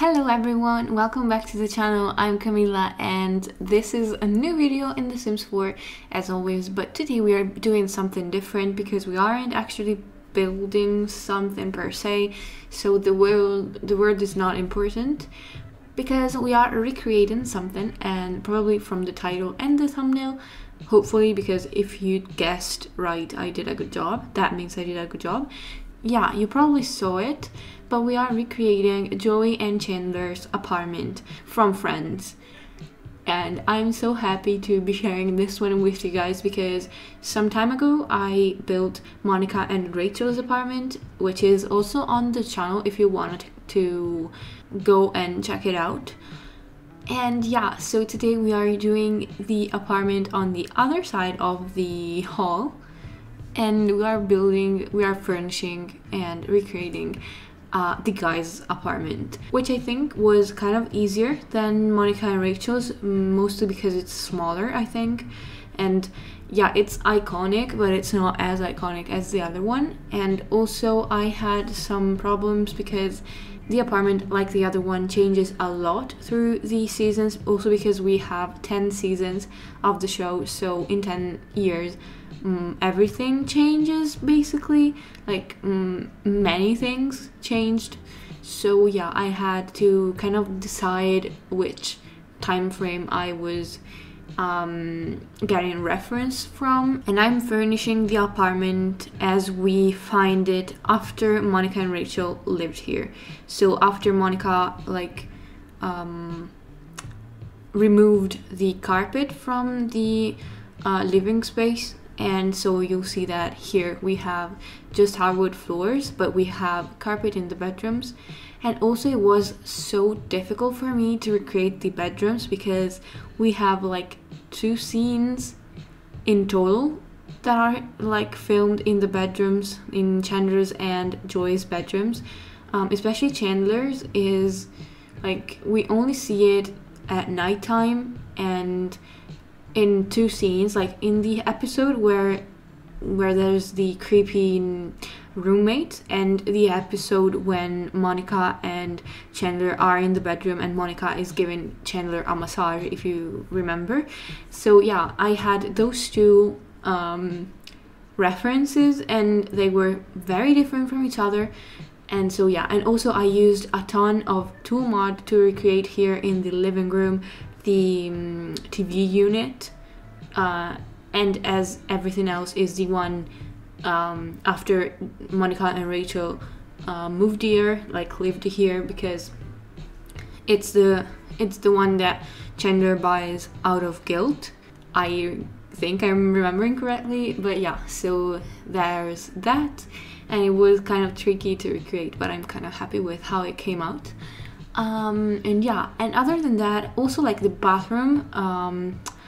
Hello everyone, welcome back to the channel. I'm Camila and this is a new video in The Sims 4 as always, but today we are doing something different because we aren't actually building something per se, so the world is not important because we are recreating something, and probably from the title and the thumbnail, hopefully, because if you guessed right, I did a good job, that means I did a good job. Yeah, you probably saw it, but we are recreating Joey and Chandler's apartment from Friends. And I'm so happy to be sharing this one with you guys because some time ago I built Monica and Rachel's apartment, which is also on the channel if you wanted to go and check it out. And yeah, so today we are doing the apartment on the other side of the hall. And we are furnishing and recreating the guy's apartment, which I think was kind of easier than Monica and Rachel's, mostly because it's smaller, I think. And yeah, it's iconic, but it's not as iconic as the other one. And also I had some problems because the apartment, like the other one, changes a lot through the seasons, also because we have 10 seasons of the show, so in 10 years everything changes basically, like many things changed. So yeah, I had to kind of decide which time frame I was getting reference from, and I'm furnishing the apartment as we find it after Monica and Rachel lived here. So after Monica removed the carpet from the living space, and so you'll see that here we have just hardwood floors, but we have carpet in the bedrooms. And also it was so difficult for me to recreate the bedrooms because we have like two scenes in total that are like filmed in the bedrooms, in Chandler's and Joey's bedrooms. Especially Chandler's is like, we only see it at nighttime and in two scenes, like in the episode where there's the creepy roommate, and the episode when Monica and Chandler are in the bedroom and Monica is giving Chandler a massage, if you remember. So yeah, I had those two references and they were very different from each other. And so yeah, and also I used a ton of tool mod to recreate here in the living room the TV unit, and as everything else is the one after Monica and Rachel moved here, like lived here, because it's the one that Chandler buys out of guilt, I think I'm remembering correctly. But yeah, so there's that, and it was kind of tricky to recreate, but I'm kind of happy with how it came out. And yeah, and other than that, also like the bathroom,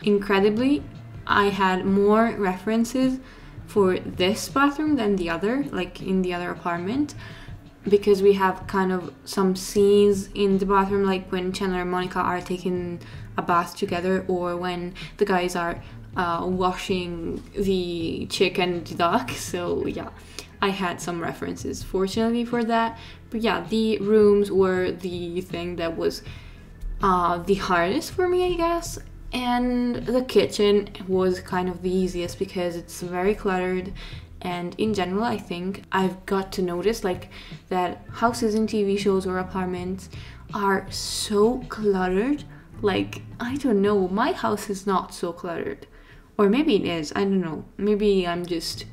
incredibly I had more references for this bathroom than the other, like in the other apartment, because we have kind of some scenes in the bathroom, like when Chandler and Monica are taking a bath together, or when the guys are washing the chick and the duck. So yeah, I had some references fortunately for that. But yeah, the rooms were the thing that was the hardest for me, I guess, and the kitchen was kind of the easiest because it's very cluttered. And in general, I think I've got to notice like that houses in TV shows or apartments are so cluttered. Like, I don't know, my house is not so cluttered, or maybe it is, I don't know, maybe I'm just,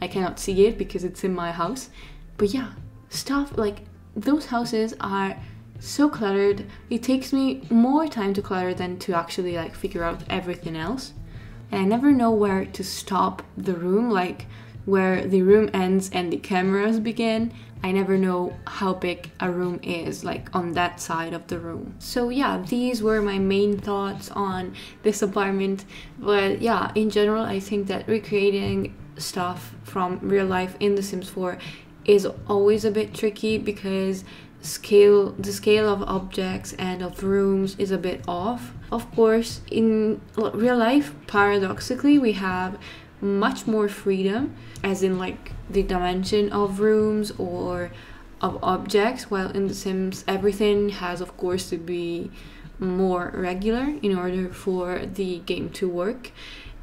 I cannot see it because it's in my house. But yeah, stuff like those houses are so cluttered, it takes me more time to clutter than to actually like figure out everything else, and I never know where to stop the room, like where the room ends and the cameras begin. I never know how big a room is, like on that side of the room. So yeah, these were my main thoughts on this apartment. But yeah, in general, I think that recreating stuff from real life in The Sims 4 is always a bit tricky because the scale of objects and of rooms is a bit off. Of course, in real life, paradoxically, we have much more freedom, as in like the dimension of rooms or of objects, while in The Sims everything has of course to be more regular in order for the game to work.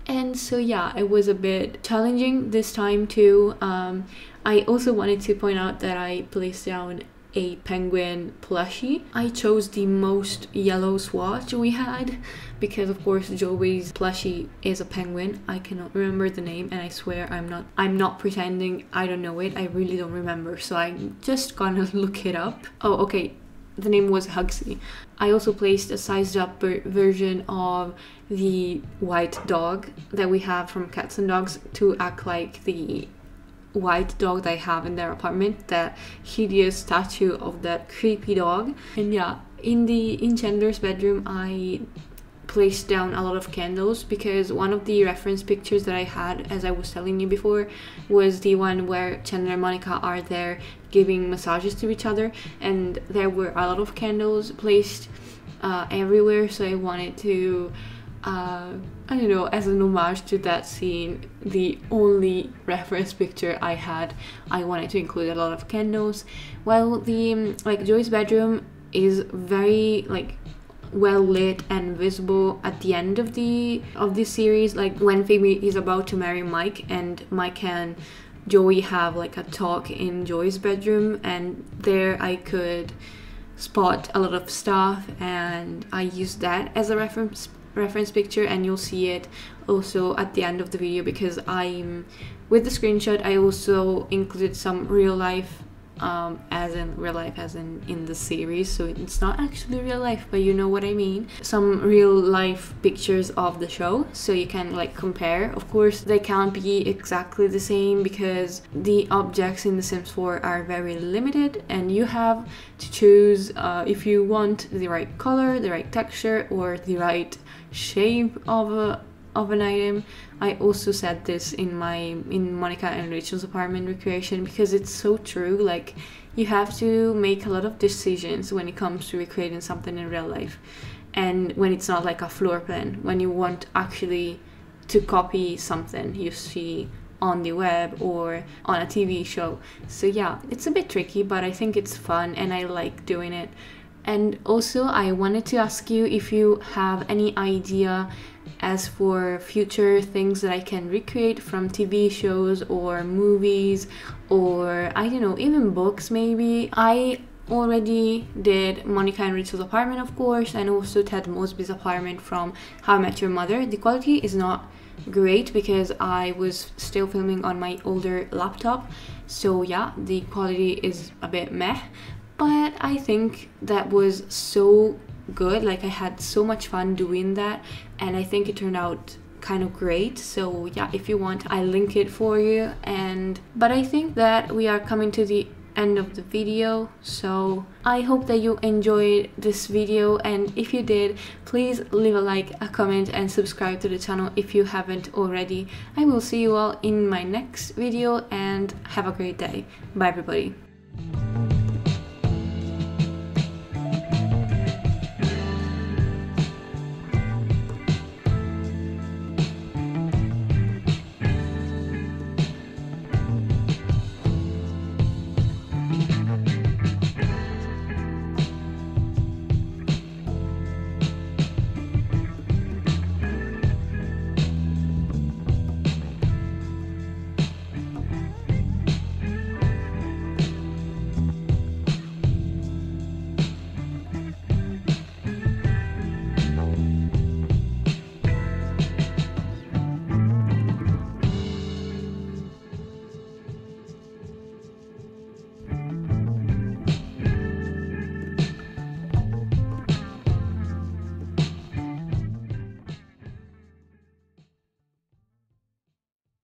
And so yeah, it was a bit challenging this time too. I also wanted to point out that I placed down a penguin plushie. I chose the most yellow swatch we had because of course Joey's plushie is a penguin. I cannot remember the name, and I swear I'm not pretending I don't know it. I really don't remember, so I'm just gonna look it up. Oh, okay, the name was Huggsy. I also placed a sized up version of the white dog that we have from Cats and Dogs to act like the white dog they have in their apartment, that hideous statue of that creepy dog. And yeah, in Chandler's bedroom I placed down a lot of candles because one of the reference pictures that I had, as I was telling you before, was the one where Chandler and Monica are there giving massages to each other, and there were a lot of candles placed everywhere, so I wanted to I don't know, as an homage to that scene, the only reference picture I had, I wanted to include a lot of candles. While the like Joey's bedroom is very like well lit and visible at the end of this series, like when Phoebe is about to marry Mike, and Mike and Joey have like a talk in Joey's bedroom, and there I could spot a lot of stuff, and I used that as a reference picture, and you'll see it also at the end of the video because I'm with the screenshot. I also included some real life, as in the series, so it's not actually real life, but you know what I mean, some real life pictures of the show, so you can like compare. Of course they can't be exactly the same because the objects in The Sims 4 are very limited, and you have to choose if you want the right color, the right texture, or the right shape of an item. I also said this in Monica and Rachel's apartment recreation because it's so true. Like, you have to make a lot of decisions when it comes to recreating something in real life, and when it's not like a floor plan, when you want actually to copy something you see on the web or on a TV show. So yeah, it's a bit tricky, but I think it's fun and I like doing it. And also I wanted to ask you if you have any idea as for future things that I can recreate from TV shows or movies, or I don't know, even books maybe. I already did Monica and Rachel's apartment, of course, and also Ted Mosby's apartment from How I Met Your Mother. The quality is not great because I was still filming on my older laptop, so yeah, the quality is a bit meh, but I think that was so good. Like, I had so much fun doing that, and I think it turned out kind of great. So yeah, if you want, I link it for you. But I think that we are coming to the end of the video, so I hope that you enjoyed this video, and if you did, please leave a like, a comment, and subscribe to the channel if you haven't already. I will see you all in my next video, and have a great day. Bye everybody.